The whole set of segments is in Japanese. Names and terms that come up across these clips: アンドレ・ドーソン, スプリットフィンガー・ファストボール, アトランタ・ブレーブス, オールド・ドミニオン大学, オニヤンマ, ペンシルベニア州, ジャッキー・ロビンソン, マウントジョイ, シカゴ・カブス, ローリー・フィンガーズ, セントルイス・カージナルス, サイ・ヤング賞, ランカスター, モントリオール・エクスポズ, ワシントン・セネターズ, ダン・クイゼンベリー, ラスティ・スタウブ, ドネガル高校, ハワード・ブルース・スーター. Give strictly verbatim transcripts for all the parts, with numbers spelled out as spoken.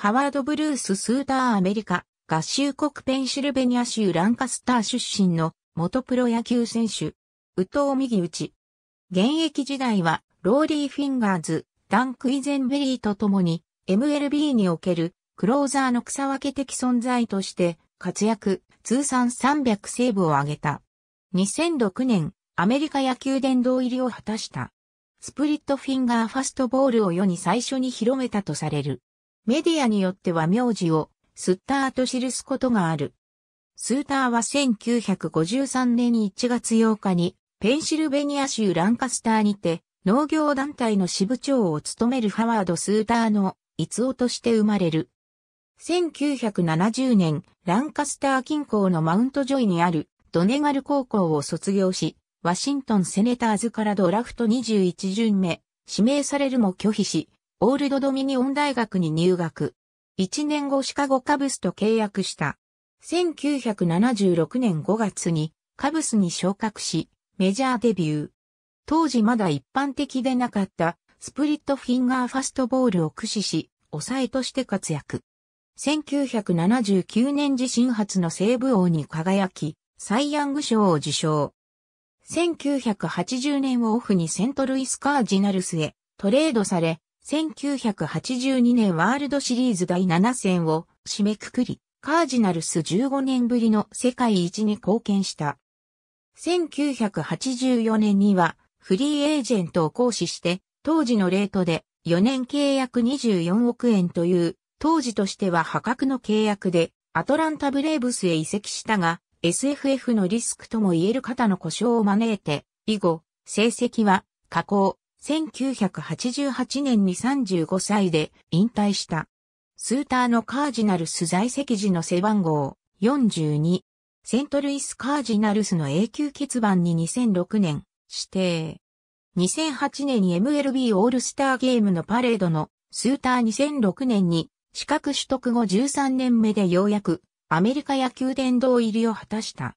ハワード・ブルース・スーターアメリカ、合衆国ペンシルベニア州ランカスター出身の元プロ野球選手。右投右打ち。現役時代はローリー・フィンガーズ、ダン・クイゼンベリーと共に エムエルビー におけるクローザーの草分け的存在として活躍、通算さんびゃくセーブを挙げた。にせんろくねん、アメリカ野球殿堂入りを果たした。スプリットフィンガーファストボールを世に最初に広めたとされる。メディアによっては名字をスッターと記すことがある。スーターはせんきゅうひゃくごじゅうさんねんいちがつようかにペンシルベニア州ランカスターにて農業団体の支部長を務めるハワード・スーターの逸男として生まれる。せんきゅうひゃくななじゅうねん、ランカスター近郊のマウントジョイにあるドネガル高校を卒業し、ワシントンセネターズからドラフトにじゅういち巡目、指名されるも拒否し、オールドドミニオン大学に入学。いちねんごシカゴカブスと契約した。せんきゅうひゃくななじゅうろくねんごがつにカブスに昇格し、メジャーデビュー。当時まだ一般的でなかったスプリットフィンガーファストボールを駆使し、抑えとして活躍。せんきゅうひゃくななじゅうきゅうねん自身初のセーブ王に輝き、サイ・ヤング賞を受賞。せんきゅうひゃくはちじゅうねんをオフにセントルイスカージナルスへトレードされ、せんきゅうひゃくはちじゅうにねんワールドシリーズだいなな戦を締めくくり、カージナルスじゅうごねんぶりの世界一に貢献した。せんきゅうひゃくはちじゅうよねんにはフリーエージェントを行使して、当時のレートでよねん契約にじゅうよんおくえんという、当時としては破格の契約でアトランタブレーブスへ移籍したが、エスエフエフ のリスクとも言える肩の故障を招いて、以後、成績は下降。せんきゅうひゃくはちじゅうはちねんにさんじゅうごさいで引退した。スーターのカージナルス在籍時の背番号よんじゅうに。セントルイスカージナルスの永久欠番ににせんろくねん指定。にせんはちねんに エムエルビー オールスターゲームのパレードのスーターにせんろくねんに資格取得後じゅうさんねんめでようやくアメリカ野球殿堂入りを果たした。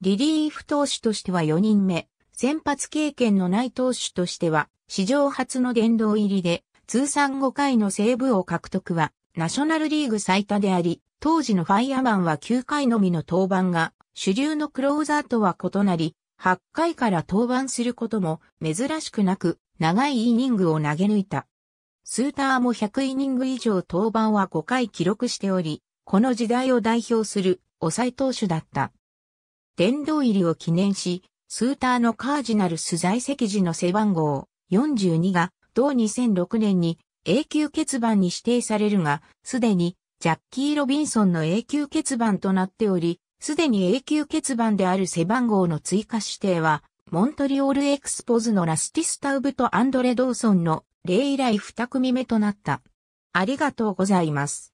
リリーフ投手としてはよにんめ。先発経験のない投手としては、史上初の殿堂入りで、通算ごかいのセーブ王獲得は、ナショナルリーグ最多であり、当時のファイアマンはきゅうかいのみの登板が、主流のクローザーとは異なり、はっかいから登板することも珍しくなく、長いイニングを投げ抜いた。スーターもひゃくイニング以上登板はごかい記録しており、この時代を代表する抑え投手だった。殿堂入りを記念し、スーターのカージナルス在籍時の背番号よんじゅうにが同にせんろくねんに永久欠番に指定されるが、すでにジャッキー・ロビンソンの永久欠番となっており、すでに永久欠番である背番号の追加指定は、モントリオール・エクスポズのラスティ・スタウブとアンドレ・ドーソンの例以来に組目となった。ありがとうございます。